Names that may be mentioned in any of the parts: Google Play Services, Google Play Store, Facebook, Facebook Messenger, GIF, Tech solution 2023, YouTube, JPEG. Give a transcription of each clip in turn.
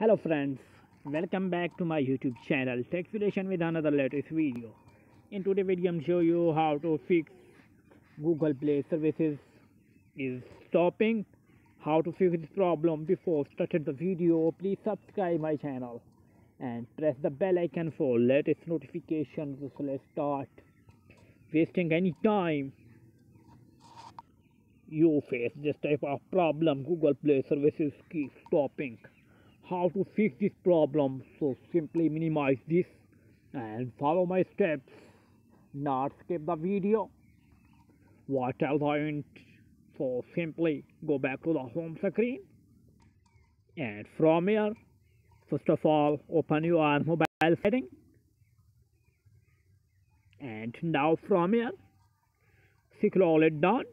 Hello friends, welcome back to my YouTube channel TechSolution with another latest video. In today's video I'm show you how to fix Google Play Services is stopping. How to fix this problem. Before starting the video, please subscribe my channel and press the bell icon for latest notifications. So let's start. Wasting any time you face this type of problem, Google Play Services keep stopping. How to fix this problem? So simply minimize this and follow my steps, not skip the video. What else I want? So simply go back to the home screen, and from here first of all open your mobile setting, and now from here scroll it down.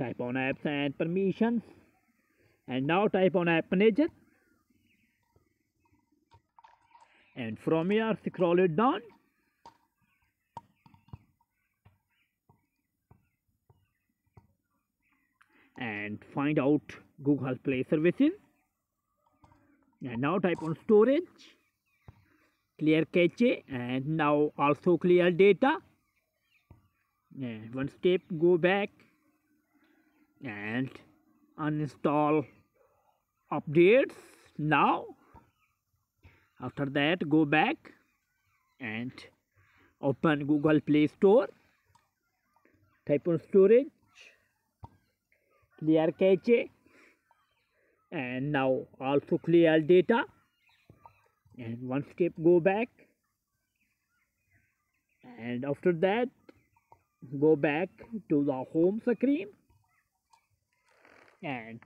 Type on apps and permissions, and now type on app manager, and from here scroll it down. And find out Google Play Services, and now type on storage, clear cache, and now also clear data. And one step go back and uninstall updates. Now after that go back and open Google Play Store, type on storage, clear cache, and now also clear data, and one step go back, and after that go back to the home screen and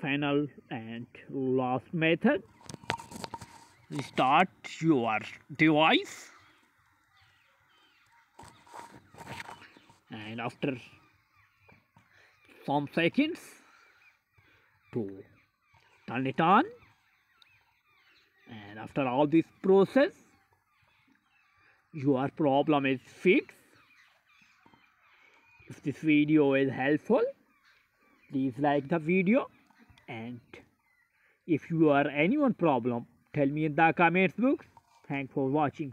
final and last method, restart your device. And after some seconds to turn it on, and after all this process your problem is fixed. If this video is helpful, please like the video, and if you are anyone problem, tell me in the comments box. Thanks for watching.